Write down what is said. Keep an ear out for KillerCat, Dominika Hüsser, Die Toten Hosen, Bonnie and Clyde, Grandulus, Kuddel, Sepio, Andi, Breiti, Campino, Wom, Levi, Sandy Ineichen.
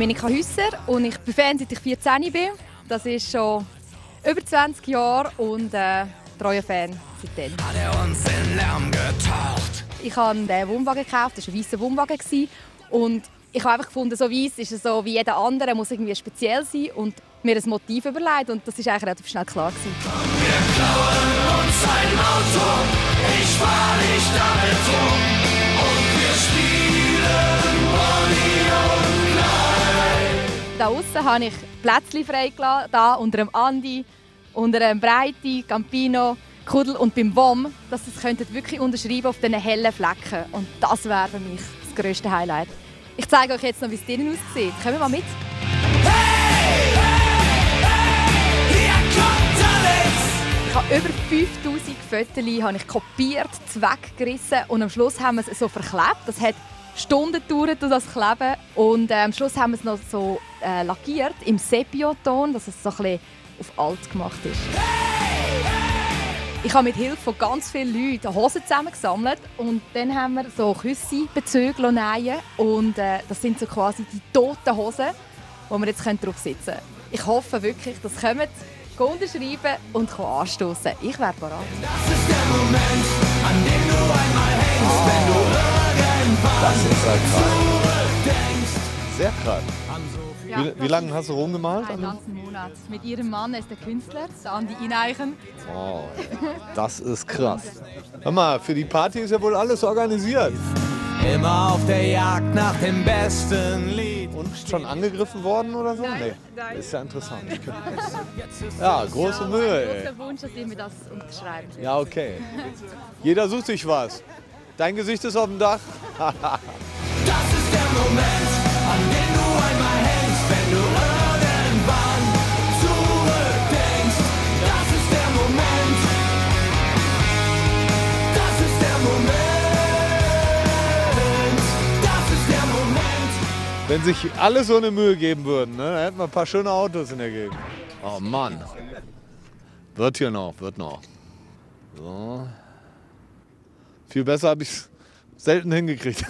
Dominika Hüsser und ich bin Fan, seit ich 14 bin. Das ist schon über 20 Jahre und treuer Fan seitdem. Ich habe diesen Wohnwagen gekauft, das war ein weißer Wohnwagen. Und ich habe einfach gefunden, so weiss ist es so wie jeder andere, muss irgendwie speziell sein und mir ein Motiv überlegt. Und das war eigentlich relativ schnell klar. Wir klauen uns ein Auto, ich fahr nicht damit rum und wir spielen Bonnie und Clyde. Da aussen habe ich Plätzchen freigelassen, da unter dem Andi, unter dem Breiti, Campino, Kuddel und beim Wom, dass sie es wirklich unterschreiben auf diesen hellen Flecken. Und das wäre für mich das grösste Highlight. Ich zeige euch jetzt noch, wie es drinnen aussieht. Kommen wir mal mit. Hey, hey, hey, hier kommt alles. Ich habe über 5000 Fotos habe ich kopiert, zweckgerissen und am Schluss haben wir es so verklebt. Das hat Stunden gedauert, das Kleben. Und am Schluss haben wir es noch so lackiert, im Sepio-Ton, dass es so ein bisschen auf alt gemacht ist. Hey, hey. Ich habe mit Hilfe von ganz vielen Leuten Hosen zusammengesammelt und dann haben wir so Küsse, Bezüge und Nähen. Und das sind so quasi die toten Hosen, wo wir jetzt drauf sitzen können. Ich hoffe wirklich, dass ihr kommt, geht unterschreiben und anstoßen. Ich wäre bereit. Das ist der Moment, an dem du einmal hängst, wenn du irgendwann das ist halt zurückdenkst. Sehr krass. Ja, wie lange hast du rumgemalt? Einen ganzen Monat. Mit ihrem Mann, ist der Künstler, Sandy Ineichen. Oh, das ist krass. Hör mal, für die Party ist ja wohl alles organisiert. Immer auf der Jagd nach dem besten Lied. Und schon angegriffen worden oder so? Nein, nein. Ist ja interessant. Ja, große Mühe. Ein großer Wunsch, dass ihr mir das unterschreibt. Ja, okay. Jeder sucht sich was. Dein Gesicht ist auf dem Dach. Das ist der Moment, an dem du einmal hängst, wenn du irgendwann zurückdenkst. Das ist der Moment. Das ist der Moment. Wenn sich alle so eine Mühe geben würden, ne, dann hätten wir ein paar schöne Autos in der Gegend. Oh Mann. Wird hier noch, wird noch. So. Viel besser habe ich es selten hingekriegt.